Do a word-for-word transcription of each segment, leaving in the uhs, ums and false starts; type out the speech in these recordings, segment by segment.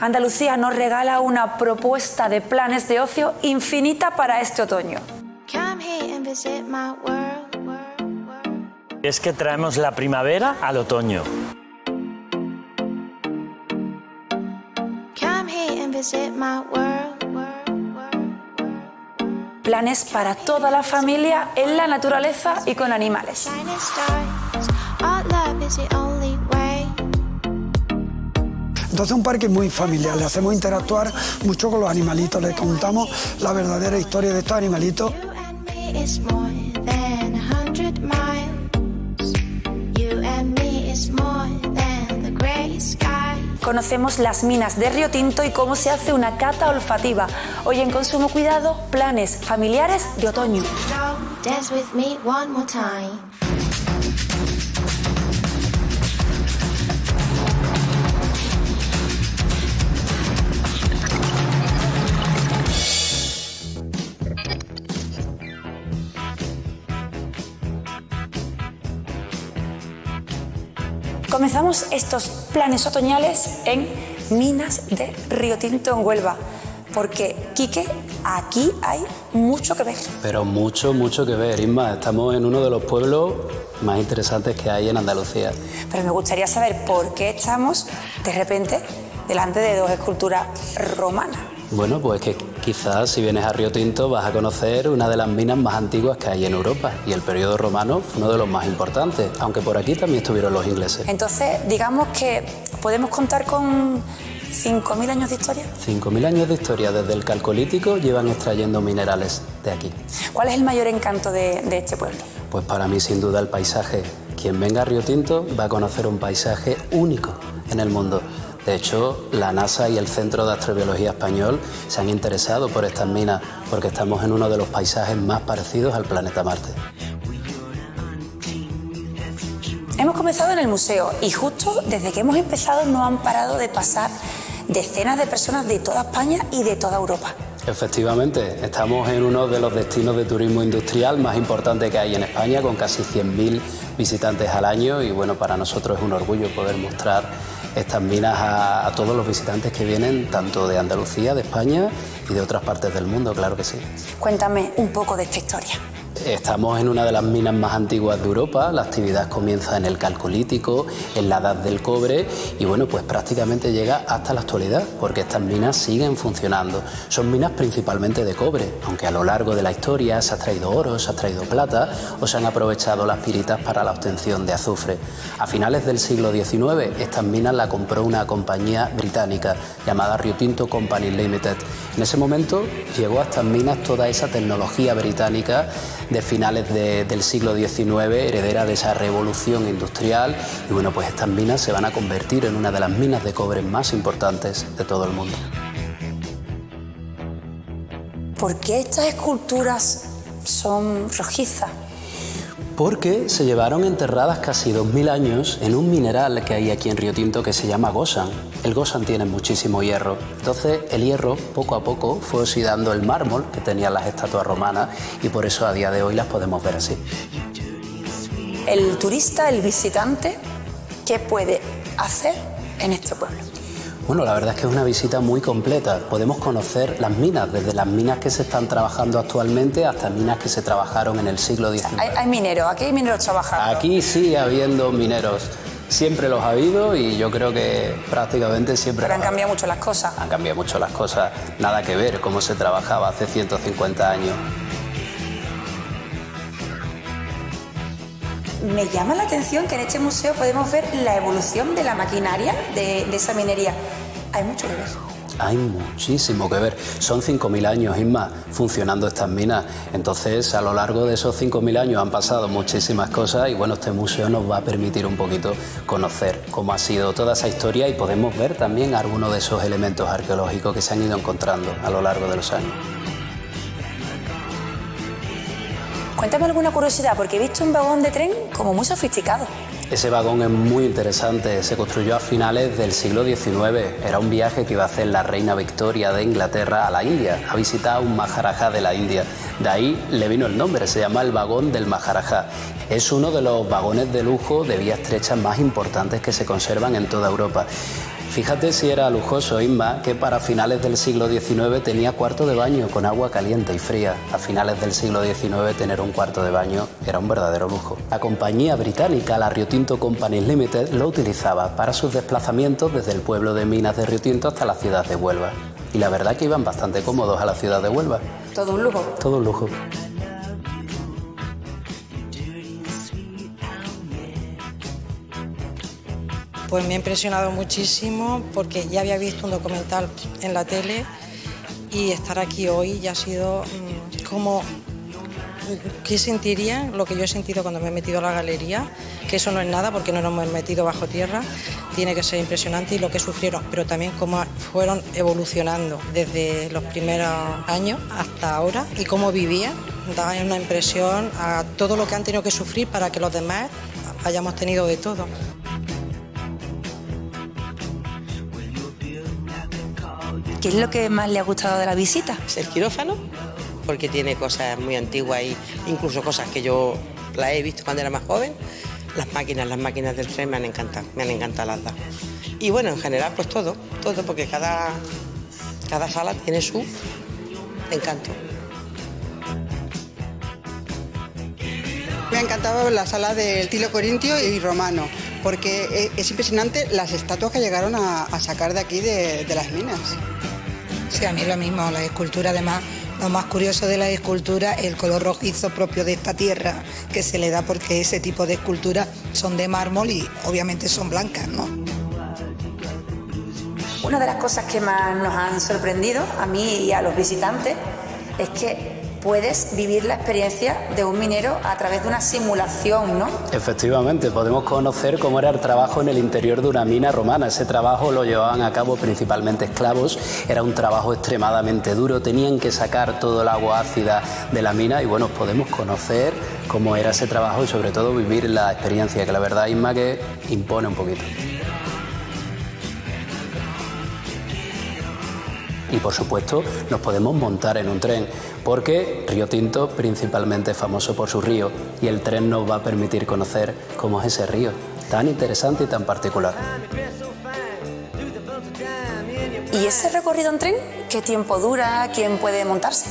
Andalucía nos regala una propuesta de planes de ocio infinita para este otoño. Es que traemos la primavera al otoño. Planes para toda la familia, en la naturaleza y con animales. Entonces un parque muy familiar, le hacemos interactuar mucho con los animalitos, le contamos la verdadera historia de estos animalitos. Conocemos las minas de Riotinto y cómo se hace una cata olfativa. Hoy en Consumo Cuidado, planes familiares de otoño. Comenzamos estos planes otoñales en Minas de Riotinto, en Huelva, porque, Quique, aquí hay mucho que ver. Pero mucho, mucho que ver, Isma. Estamos en uno de los pueblos más interesantes que hay en Andalucía. Pero me gustaría saber por qué estamos, de repente, delante de dos esculturas romanas. Bueno, pues que quizás si vienes a Riotinto vas a conocer una de las minas más antiguas que hay en Europa, y el periodo romano fue uno de los más importantes, aunque por aquí también estuvieron los ingleses. Entonces, digamos que podemos contar con cinco mil años de historia. cinco mil años de historia, desde el Calcolítico llevan extrayendo minerales de aquí. ¿Cuál es el mayor encanto de, de este pueblo? Pues para mí, sin duda, el paisaje. Quien venga a Riotinto va a conocer un paisaje único en el mundo. De hecho, la NASA y el Centro de Astrobiología Español se han interesado por estas minas porque estamos en uno de los paisajes más parecidos al planeta Marte. Hemos comenzado en el museo y justo desde que hemos empezado no han parado de pasar decenas de personas de toda España y de toda Europa. Efectivamente, estamos en uno de los destinos de turismo industrial más importantes que hay en España, con casi cien mil visitantes al año, y bueno, para nosotros es un orgullo poder mostrar estas minas a, a todos los visitantes que vienen, tanto de Andalucía, de España y de otras partes del mundo, claro que sí. Cuéntame un poco de esta historia. Estamos en una de las minas más antiguas de Europa. La actividad comienza en el Calcolítico, en la Edad del Cobre, y bueno, pues prácticamente llega hasta la actualidad, porque estas minas siguen funcionando. Son minas principalmente de cobre, aunque a lo largo de la historia se ha extraído oro, se ha extraído plata o se han aprovechado las piritas para la obtención de azufre. A finales del siglo diecinueve, estas minas la compró una compañía británica llamada Riotinto Company Limited. En ese momento llegó a estas minas toda esa tecnología británica de finales de, del siglo diecinueve, heredera de esa revolución industrial, y bueno, pues estas minas se van a convertir en una de las minas de cobre más importantes de todo el mundo. ¿Por qué estas esculturas son rojizas? Porque se llevaron enterradas casi dos mil años en un mineral que hay aquí en Riotinto que se llama gosan. El gosan tiene muchísimo hierro. Entonces el hierro poco a poco fue oxidando el mármol que tenían las estatuas romanas, y por eso a día de hoy las podemos ver así. El turista, el visitante, ¿qué puede hacer en este pueblo? Bueno, la verdad es que es una visita muy completa. Podemos conocer las minas, desde las minas que se están trabajando actualmente hasta minas que se trabajaron en el siglo diecinueve. Hay, hay mineros, aquí hay mineros trabajando. Aquí sigue habiendo mineros. Siempre los ha habido, y yo creo que prácticamente siempre... Pero han cambiado mucho las cosas. Han cambiado mucho las cosas. Nada que ver cómo se trabajaba hace ciento cincuenta años. Me llama la atención que en este museo podemos ver la evolución de la maquinaria de, de esa minería. Hay mucho que ver. Hay muchísimo que ver. Son cinco mil años, Isma, funcionando estas minas. Entonces, a lo largo de esos cinco mil años han pasado muchísimas cosas, y bueno, este museo nos va a permitir un poquito conocer cómo ha sido toda esa historia, y podemos ver también algunos de esos elementos arqueológicos que se han ido encontrando a lo largo de los años. Cuéntame alguna curiosidad, porque he visto un vagón de tren como muy sofisticado. Ese vagón es muy interesante, se construyó a finales del siglo diecinueve. Era un viaje que iba a hacer la reina Victoria de Inglaterra a la India, a visitar un maharajá de la India. De ahí le vino el nombre, se llama el vagón del maharajá. Es uno de los vagones de lujo de vías estrechas más importantes que se conservan en toda Europa. Fíjate si era lujoso, Inma, que para finales del siglo diecinueve tenía cuarto de baño con agua caliente y fría. A finales del siglo diecinueve tener un cuarto de baño era un verdadero lujo. La compañía británica, la Riotinto Company Limited, lo utilizaba para sus desplazamientos desde el pueblo de Minas de Riotinto hasta la ciudad de Huelva. Y la verdad que iban bastante cómodos a la ciudad de Huelva. Todo un lujo. Todo un lujo. Pues me ha impresionado muchísimo porque ya había visto un documental en la tele y estar aquí hoy ya ha sido como... ¿Qué sentiría? Lo que yo he sentido cuando me he metido a la galería, que eso no es nada porque no nos hemos metido bajo tierra, tiene que ser impresionante, y lo que sufrieron, pero también cómo fueron evolucionando desde los primeros años hasta ahora y cómo vivían, da una impresión a todo lo que han tenido que sufrir para que los demás hayamos tenido de todo. ¿Qué es lo que más le ha gustado de la visita? Es el quirófano, porque tiene cosas muy antiguas y incluso cosas que yo las he visto cuando era más joven. Las máquinas, las máquinas del tren me han encantado, me han encantado las dos. Y bueno, en general, pues todo, todo, porque cada, cada sala tiene su encanto. Me ha encantado la sala del estilo corintio y romano, porque es impresionante las estatuas que llegaron a, a sacar de aquí, de, de las minas. Sí, a mí lo mismo, la escultura, además, lo más curioso de la escultura es el color rojizo propio de esta tierra que se le da, porque ese tipo de esculturas son de mármol y obviamente son blancas, ¿no? Una de las cosas que más nos han sorprendido, a mí y a los visitantes, es que puedes vivir la experiencia de un minero a través de una simulación, ¿no? Efectivamente, podemos conocer cómo era el trabajo en el interior de una mina romana. Ese trabajo lo llevaban a cabo principalmente esclavos, era un trabajo extremadamente duro, tenían que sacar todo el agua ácida de la mina y bueno, podemos conocer cómo era ese trabajo y sobre todo vivir la experiencia, que la verdad, Inma, que impone un poquito. Y por supuesto nos podemos montar en un tren, porque Riotinto principalmente es famoso por su río y el tren nos va a permitir conocer cómo es ese río tan interesante y tan particular. ¿Y ese recorrido en tren? ¿Qué tiempo dura? ¿Quién puede montarse?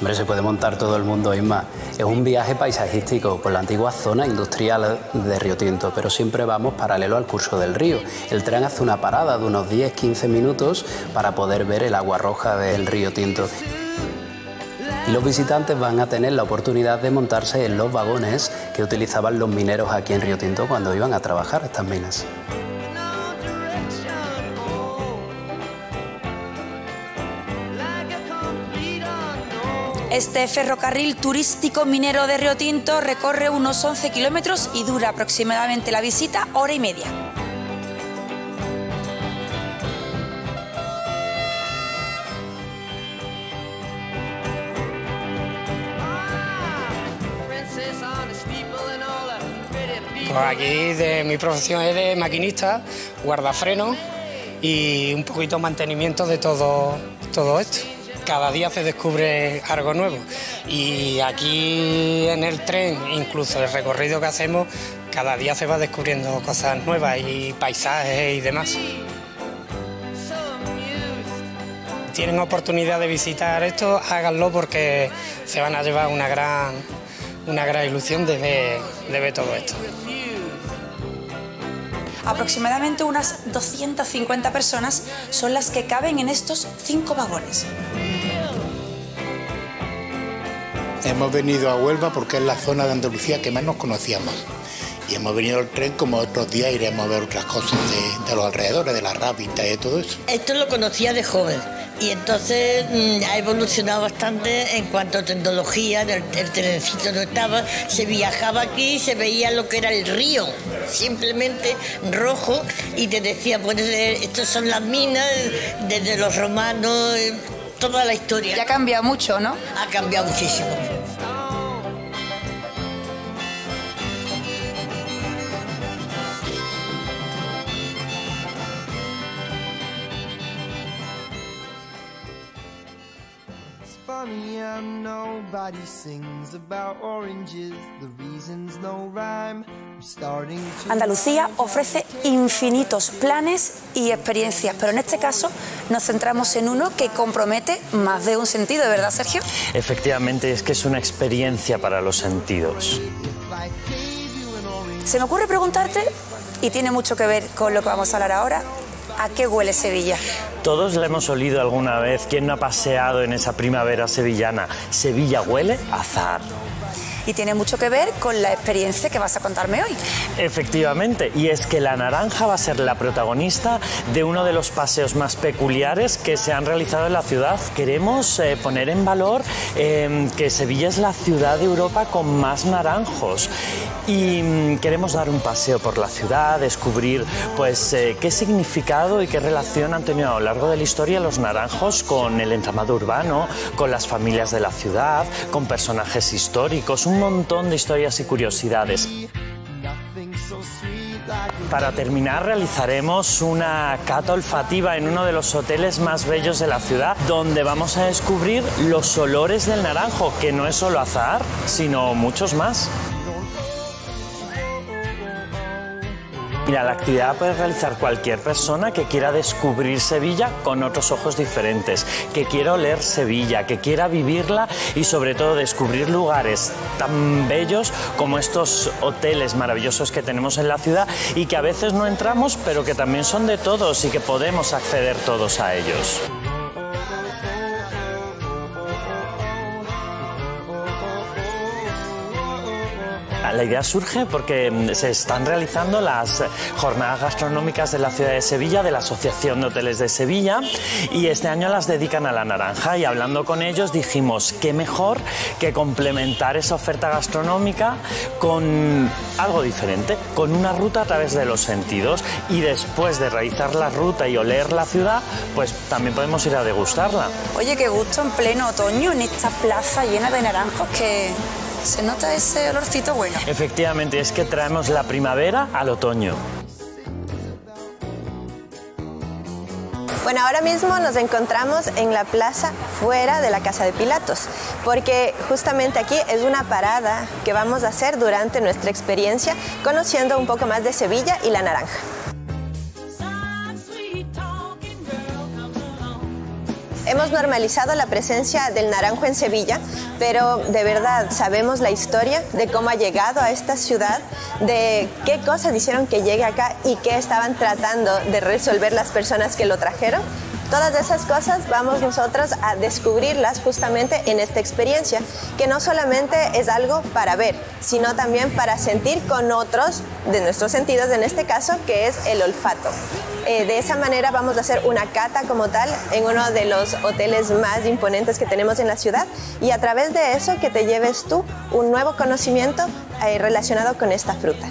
Hombre, se puede montar todo el mundo, Inma. Es un viaje paisajístico por la antigua zona industrial de Riotinto, pero siempre vamos paralelo al curso del río. El tren hace una parada de unos diez a quince minutos para poder ver el agua roja del Riotinto. Y los visitantes van a tener la oportunidad de montarse en los vagones que utilizaban los mineros aquí en Riotinto cuando iban a trabajar estas minas. Este ferrocarril turístico minero de Riotinto recorre unos once kilómetros y dura aproximadamente la visita hora y media. Pues aquí de mi profesión es de maquinista, guardafreno y un poquito de mantenimiento de todo, todo esto. Cada día se descubre algo nuevo y aquí en el tren, incluso el recorrido que hacemos, cada día se va descubriendo cosas nuevas y paisajes y demás. Tienen oportunidad de visitar esto, háganlo porque se van a llevar una gran, una gran ilusión de ver, de ver todo esto. Aproximadamente unas doscientas cincuenta personas son las que caben en estos cinco vagones. Hemos venido a Huelva porque es la zona de Andalucía que menos conocíamos. Y hemos venido al tren, como otros días iremos a ver otras cosas de, de los alrededores, de la Rábita y de todo eso. Esto lo conocía de joven y entonces mmm, ha evolucionado bastante en cuanto a tecnología. El, el trencito no estaba, se viajaba aquí y se veía lo que era el río, simplemente rojo, y te decía, bueno, estas son las minas desde los romanos... Toda la historia. Ya ha cambiado mucho, ¿no? Ha cambiado muchísimo. It's funny how nobody sings about oranges, the reason's no rhyme. Andalucía ofrece infinitos planes y experiencias, pero en este caso nos centramos en uno que compromete más de un sentido, ¿verdad, Sergio? Efectivamente, es que es una experiencia para los sentidos. Se me ocurre preguntarte, y tiene mucho que ver con lo que vamos a hablar ahora, ¿a qué huele Sevilla? Todos la hemos olido alguna vez. ¿Quién no ha paseado en esa primavera sevillana? Sevilla huele a azahar. Y tiene mucho que ver con la experiencia que vas a contarme hoy. Efectivamente, y es que la naranja va a ser la protagonista de uno de los paseos más peculiares que se han realizado en la ciudad. Queremos eh, poner en valor eh, que Sevilla es la ciudad de Europa con más naranjos. Y mm, queremos dar un paseo por la ciudad, descubrir pues, eh, qué significado y qué relación han tenido a lo largo de la historia los naranjos con el entramado urbano, con las familias de la ciudad, con personajes históricos, un montón de historias y curiosidades. Para terminar, realizaremos una cata olfativa en uno de los hoteles más bellos de la ciudad, donde vamos a descubrir los olores del naranjo, que no es solo azahar, sino muchos más. Mira, la actividad puede realizar cualquier persona que quiera descubrir Sevilla con otros ojos diferentes, que quiera oler Sevilla, que quiera vivirla y sobre todo descubrir lugares tan bellos como estos hoteles maravillosos que tenemos en la ciudad y que a veces no entramos, pero que también son de todos y que podemos acceder todos a ellos. La idea surge porque se están realizando las jornadas gastronómicas de la ciudad de Sevilla, de la Asociación de Hoteles de Sevilla, y este año las dedican a la naranja, y hablando con ellos dijimos qué mejor que complementar esa oferta gastronómica con algo diferente, con una ruta a través de los sentidos, y después de realizar la ruta y oler la ciudad, pues también podemos ir a degustarla. Oye, qué gusto en pleno otoño en esta plaza llena de naranjos que... ¿Se nota ese olorcito bueno? Efectivamente, es que traemos la primavera al otoño. Bueno, ahora mismo nos encontramos en la plaza fuera de la Casa de Pilatos, porque justamente aquí es una parada que vamos a hacer durante nuestra experiencia, conociendo un poco más de Sevilla y la naranja. Hemos normalizado la presencia del naranjo en Sevilla, pero de verdad sabemos la historia de cómo ha llegado a esta ciudad, de qué cosas hicieron que llegue acá y qué estaban tratando de resolver las personas que lo trajeron. Todas esas cosas vamos nosotros a descubrirlas justamente en esta experiencia, que no solamente es algo para ver, sino también para sentir con otros de nuestros sentidos, en este caso, que es el olfato. Eh, de esa manera vamos a hacer una cata como tal en uno de los hoteles más imponentes que tenemos en la ciudad, y a través de eso que te lleves tú un nuevo conocimiento eh, relacionado con esta fruta.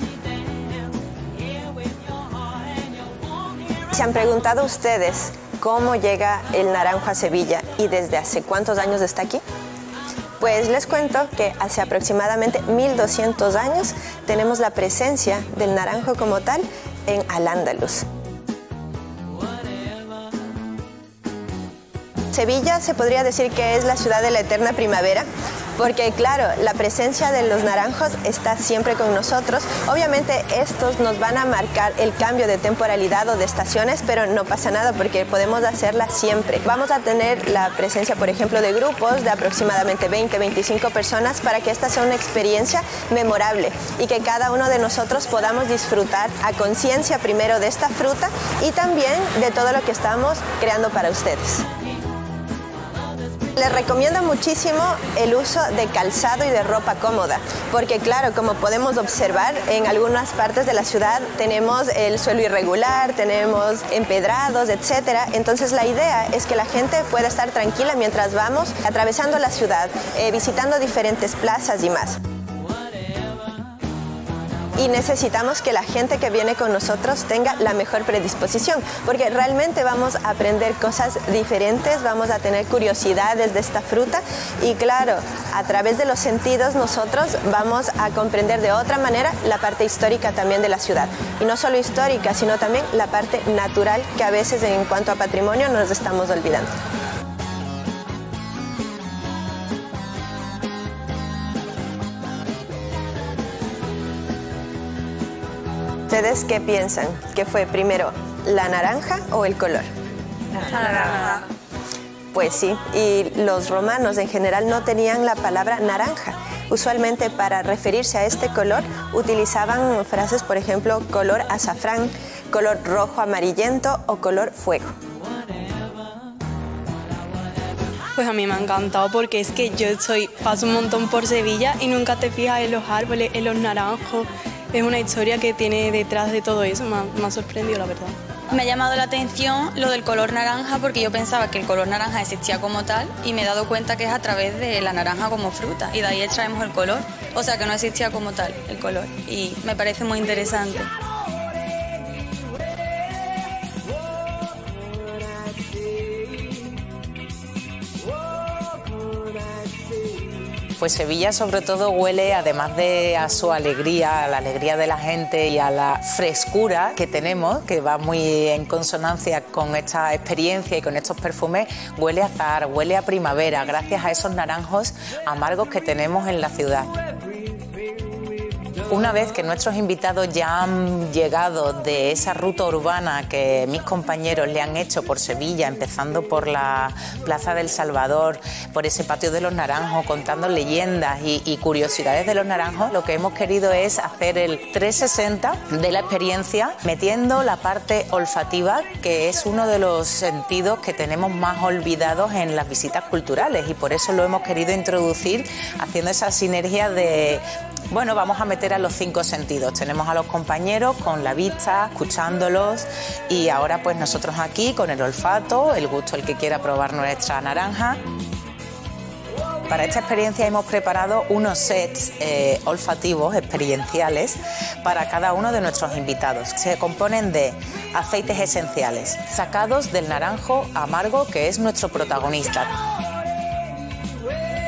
¿Se han preguntado ustedes cómo llega el naranjo a Sevilla y desde hace cuántos años está aquí? Pues les cuento que hace aproximadamente mil doscientos años tenemos la presencia del naranjo como tal en Al-Andalus. Sevilla se podría decir que es la ciudad de la eterna primavera, porque claro, la presencia de los naranjos está siempre con nosotros. Obviamente estos nos van a marcar el cambio de temporalidad o de estaciones, pero no pasa nada porque podemos hacerla siempre. Vamos a tener la presencia, por ejemplo, de grupos de aproximadamente veinte, veinticinco personas para que esta sea una experiencia memorable y que cada uno de nosotros podamos disfrutar a conciencia primero de esta fruta y también de todo lo que estamos creando para ustedes. Les recomiendo muchísimo el uso de calzado y de ropa cómoda, porque claro, como podemos observar, en algunas partes de la ciudad tenemos el suelo irregular, tenemos empedrados, etcétera. Entonces la idea es que la gente pueda estar tranquila mientras vamos atravesando la ciudad, eh, visitando diferentes plazas y más. Y necesitamos que la gente que viene con nosotros tenga la mejor predisposición, porque realmente vamos a aprender cosas diferentes, vamos a tener curiosidades de esta fruta y claro, a través de los sentidos nosotros vamos a comprender de otra manera la parte histórica también de la ciudad. Y no solo histórica, sino también la parte natural que a veces en cuanto a patrimonio nos estamos olvidando. ¿Ustedes qué piensan? ¿Qué fue primero, la naranja o el color? La naranja. Pues sí, y los romanos en general no tenían la palabra naranja. Usualmente para referirse a este color utilizaban frases, por ejemplo, color azafrán, color rojo amarillento o color fuego. Pues a mí me ha encantado porque es que yo soy, paso un montón por Sevilla y nunca te fijas en los árboles, en los naranjos. Es una historia que tiene detrás de todo eso, me ha, me ha sorprendido la verdad. Me ha llamado la atención lo del color naranja porque yo pensaba que el color naranja existía como tal y me he dado cuenta que es a través de la naranja como fruta y de ahí extraemos el color, o sea que no existía como tal el color y me parece muy interesante. Pues Sevilla sobre todo huele, además de a su alegría, a la alegría de la gente y a la frescura que tenemos, que va muy en consonancia con esta experiencia y con estos perfumes, huele a azahar, huele a primavera, gracias a esos naranjos amargos que tenemos en la ciudad. Una vez que nuestros invitados ya han llegado de esa ruta urbana que mis compañeros le han hecho por Sevilla, empezando por la Plaza del Salvador, por ese patio de los Naranjos, contando leyendas y, y curiosidades de los Naranjos, lo que hemos querido es hacer el trescientos sesenta de la experiencia, metiendo la parte olfativa, que es uno de los sentidos que tenemos más olvidados en las visitas culturales, y por eso lo hemos querido introducir, haciendo esa sinergia de... Bueno, vamos a meter a los cinco sentidos. Tenemos a los compañeros con la vista, escuchándolos, y ahora pues nosotros aquí con el olfato, el gusto, el que quiera probar nuestra naranja. Para esta experiencia hemos preparado unos sets eh, olfativos, experienciales, para cada uno de nuestros invitados. Se componen de aceites esenciales, sacados del naranjo amargo, que es nuestro protagonista.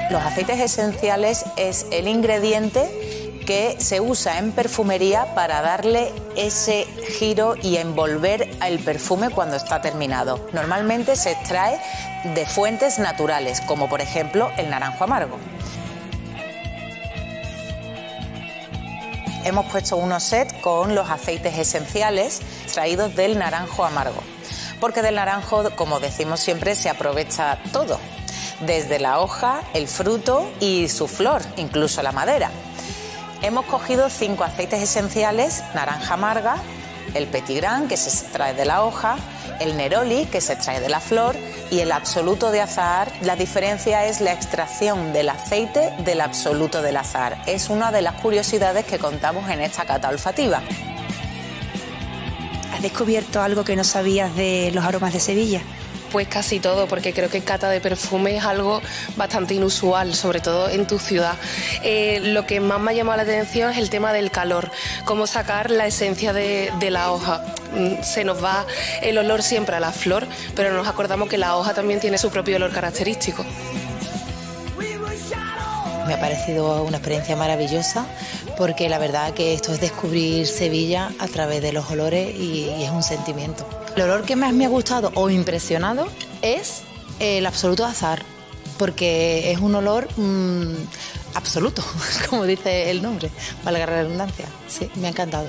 Los aceites esenciales es el ingrediente que se usa en perfumería para darle ese giro y envolver el perfume cuando está terminado. Normalmente se extrae de fuentes naturales, como por ejemplo el naranjo amargo. Hemos puesto unos sets con los aceites esenciales extraídos del naranjo amargo, porque del naranjo, como decimos siempre, se aprovecha todo. Desde la hoja, el fruto y su flor, incluso la madera. Hemos cogido cinco aceites esenciales: naranja amarga, el petit grain, que se extrae de la hoja, el neroli, que se extrae de la flor, y el absoluto de azahar. La diferencia es la extracción del aceite del absoluto del azahar. Es una de las curiosidades que contamos en esta cata olfativa. ¿Has descubierto algo que no sabías de los aromas de Sevilla? Pues casi todo, porque creo que cata de perfume es algo bastante inusual, sobre todo en tu ciudad. Eh, lo que más me ha llamado la atención es el tema del calor, cómo sacar la esencia de, de la hoja. Se nos va el olor siempre a la flor, pero nos acordamos que la hoja también tiene su propio olor característico. Me ha parecido una experiencia maravillosa, porque la verdad que esto es descubrir Sevilla a través de los olores y, y es un sentimiento. El olor que más me ha gustado o impresionado es el absoluto azahar, porque es un olor mmm, absoluto, como dice el nombre, valga la redundancia. Sí, me ha encantado.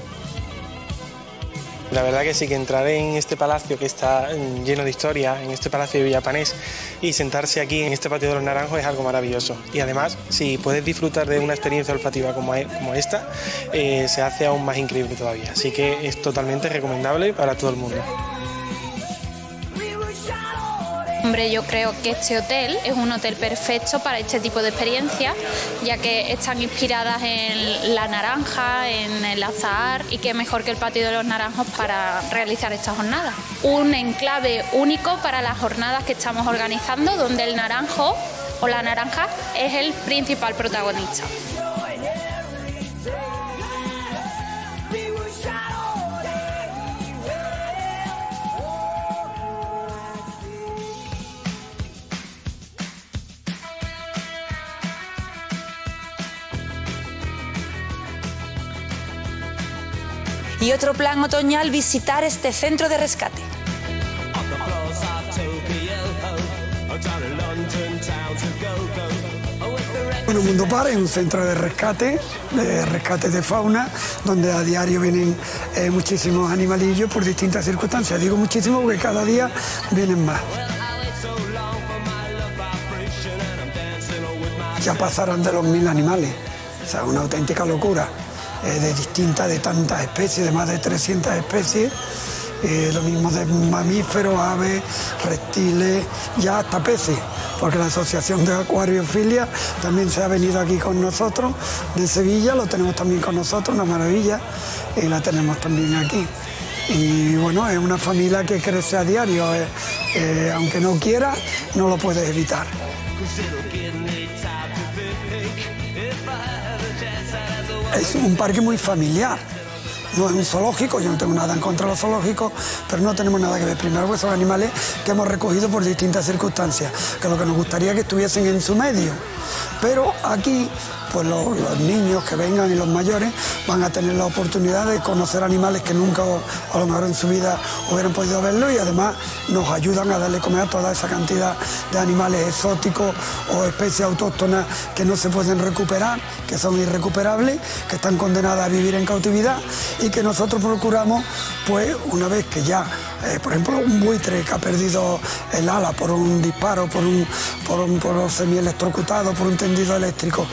La verdad que sí, que entrar en este palacio que está lleno de historia, en este Palacio de Villapanés, y sentarse aquí en este patio de los Naranjos es algo maravilloso. Y además, si puedes disfrutar de una experiencia olfativa como esta, eh, se hace aún más increíble todavía. Así que es totalmente recomendable para todo el mundo. Hombre, yo creo que este hotel es un hotel perfecto para este tipo de experiencias, ya que están inspiradas en la naranja, en el azahar, y qué mejor que el patio de los Naranjos para realizar esta jornada. Un enclave único para las jornadas que estamos organizando, donde el naranjo o la naranja es el principal protagonista. Y otro plan otoñal, visitar este centro de rescate. Bueno, Mundo Par es un centro de rescate, de rescate de fauna, donde a diario vienen eh, muchísimos animalillos por distintas circunstancias. Digo muchísimos porque cada día vienen más. Ya pasarán de los mil animales, o sea, una auténtica locura, eh, de distintas, de tantas especies, de más de trescientas especies. Eh, lo mismo de mamíferos, aves, reptiles, ya hasta peces, porque la Asociación de Acuariofilia también se ha venido aquí con nosotros, de Sevilla, lo tenemos también con nosotros, una maravilla, y la tenemos también aquí. Y bueno, es una familia que crece a diario, eh, eh, aunque no quiera, no lo puedes evitar. Es un parque muy familiar. No es un zoológico, yo no tengo nada en contra de los zoológicos, pero no tenemos nada que ver. Primero, porque son animales que hemos recogido por distintas circunstancias, que lo que nos gustaría es que estuviesen en su medio. Pero aquí, pues los, los niños que vengan y los mayores van a tener la oportunidad de conocer animales que nunca, o, a lo mejor en su vida, hubieran podido verlo, y además nos ayudan a darle comer a toda esa cantidad de animales exóticos o especies autóctonas que no se pueden recuperar, que son irrecuperables, que están condenadas a vivir en cautividad, y que nosotros procuramos, pues una vez que ya, eh, por ejemplo, un buitre que ha perdido el ala por un disparo, por un, por un, por un semielectrocutado, por un tendido eléctrico.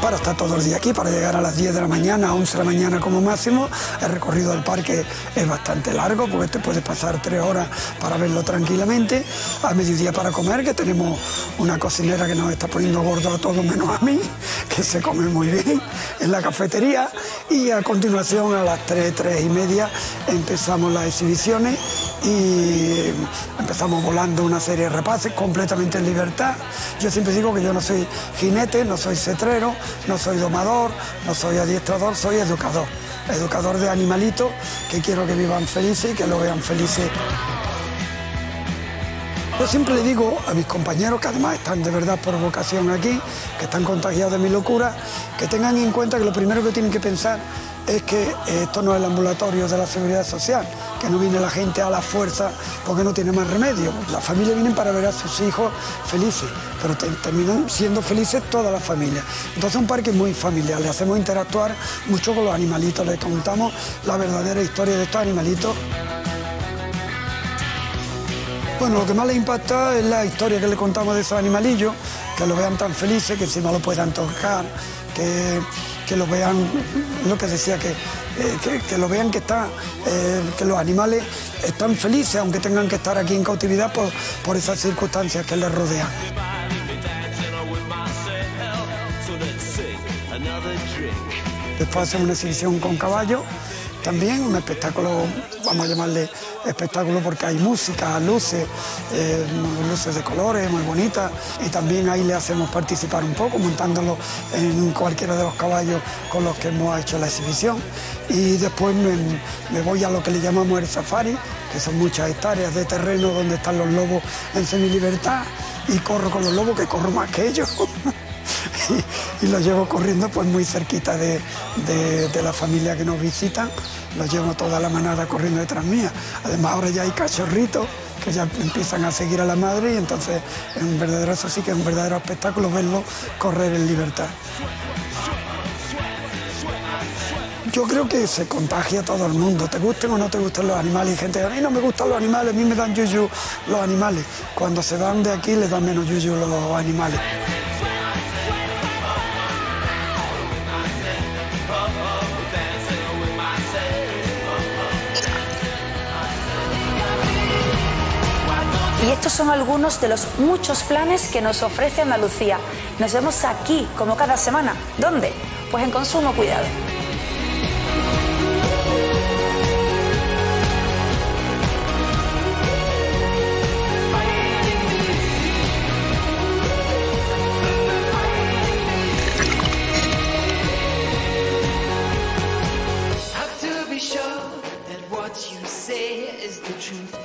Para estar todo el día aquí, para llegar a las diez de la mañana, a once de la mañana como máximo. El recorrido del parque es bastante largo, porque te puedes pasar tres horas para verlo tranquilamente. A mediodía para comer, que tenemos una cocinera que nos está poniendo gordo a todos menos a mí, que se come muy bien en la cafetería. Y a continuación, a las tres, tres y media, empezamos las exhibiciones y empezamos volando una serie de repases completamente en libertad. Yo siempre digo que yo no soy jinete, no soy cetrero, no soy domador, no soy adiestrador, soy educador. Educador de animalitos que quiero que vivan felices y que lo vean felices. Yo siempre le digo a mis compañeros, que además están de verdad por vocación aquí, que están contagiados de mi locura, que tengan en cuenta que lo primero que tienen que pensar es que esto no es el ambulatorio de la Seguridad Social, que no viene la gente a la fuerza porque no tiene más remedio. Las familias vienen para ver a sus hijos felices, pero te, terminan siendo felices todas las familias. Entonces, un parque muy familiar, le hacemos interactuar mucho con los animalitos, les contamos la verdadera historia de estos animalitos. Bueno, lo que más les impacta es la historia que le contamos de esos animalillos, que lo vean tan felices, que encima lo puedan tocar, que... que lo vean, lo que decía, que, eh, que, que lo vean que, está, eh, que los animales están felices, aunque tengan que estar aquí en cautividad por, por esas circunstancias que les rodean. Después hacemos una exhibición con caballos, también un espectáculo, vamos a llamarle espectáculo porque hay música, luces, eh, luces de colores muy bonitas, y también ahí le hacemos participar un poco, montándolo en cualquiera de los caballos con los que hemos hecho la exhibición. Y después me, me voy a lo que le llamamos el safari, que son muchas hectáreas de terreno donde están los lobos en semilibertad, y corro con los lobos, que corro más que ellos. Y, y los llevo corriendo pues muy cerquita de, de, de la familia que nos visitan, los llevo toda la manada corriendo detrás mía. Además, ahora ya hay cachorritos que ya empiezan a seguir a la madre, y entonces es un verdadero, eso sí que es un verdadero espectáculo verlo correr en libertad. Yo creo que se contagia a todo el mundo, te gusten o no te gusten los animales. Hay gente que dice, a mí no me gustan los animales, a mí me dan yuyu los animales. Cuando se van de aquí les dan menos yuyu los animales. Y estos son algunos de los muchos planes que nos ofrece Andalucía. Nos vemos aquí, como cada semana. ¿Dónde? Pues en Consumo Cuidado. I have to be sure that what you say is the truth.